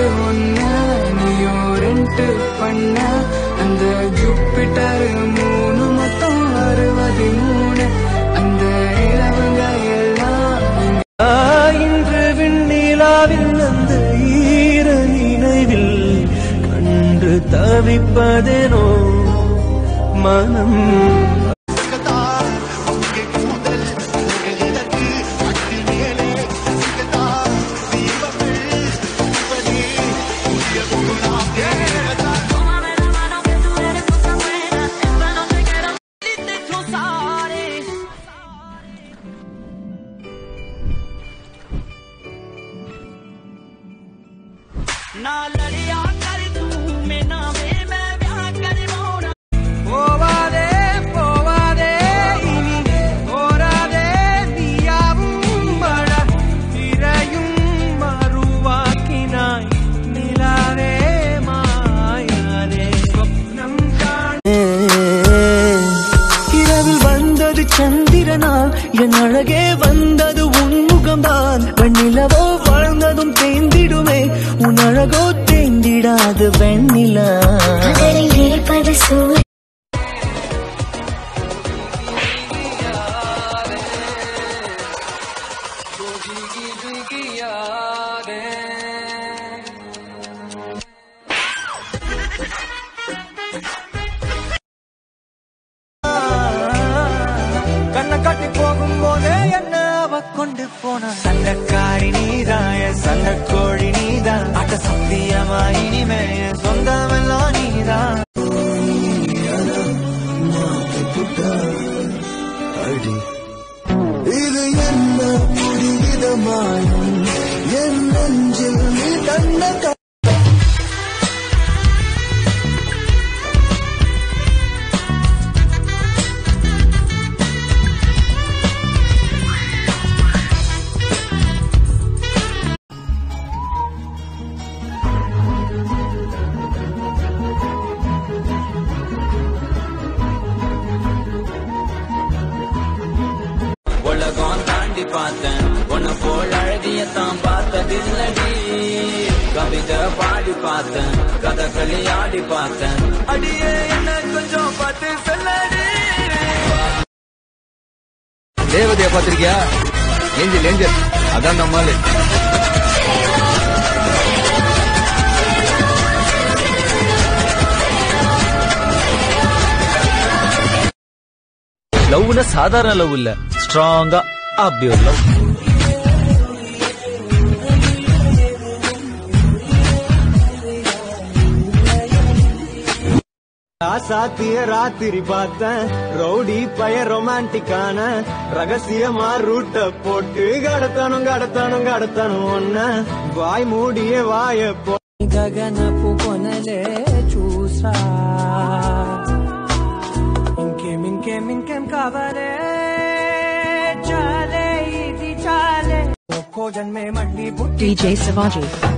ரெண்டு ஒன்னு, நீயும் ரெண்டு பண்ண, அந்த ஜூபிட்டர் மூணு மொத்தம் 63, அந்த இளவங்க எல்லாம் இன்று விண்ணிலாவில் அந்த ஈர நினைவில் கண்டு தவிப்பதேனோ மனம். ना लड़िया कर तू में ना में मैं ब्याह करवाऊंगा पोवा दे इनी ओरा दे दिया बड़ा तिरयुम मरुवा की नाई मिलावे माया ने स्वप्नम काने இரவில் வந்தது சந்திரனால் என் அழகே வந்தது உன் முகம்தான் வண்ணிலவோ வாழ்ந்ததும் தேந்திடுமே உன் அழகோ தேந்திடாது வெண்ணிலா கொண்டு போன சண்டக்காரி நீதாய சண்ட கோழி நீதான் அட்ட சத்தியமா இனிமே சொந்தமெல்லாம் நீதான் இது என்ன புரிதமாயும் என் நெஞ்சில் நீ தந்த பார்த்தேன் உன்னை போல் அழகியத்தான் பார்த்ததில்லடி கவிதை பாடி பார்த்தேன் கதகளி ஆடி பார்த்தேன் அடியே என்ன கொஞ்சம் பார்த்து சொல்லடி தேவதையா பார்த்திருக்கியா ஏஞ்சல் ஏஞ்சல் அதான் நம்மளு லவ்னா சாதாரண லவ் இல்ல ஸ்ட்ராங்கா அப்படி ஒரு லவ். ராசாத்திய ராத்திரி பார்த்தேன் ரவுடி பய ரொமான்டிக்கான ரகசியமா ரூட்ட போட்டு கடத்தணும் ஒன்ன வாய் மூடிய வாய போகனப்பு கொனலே சூசா இன்கேம் காவரே DJ Savaji.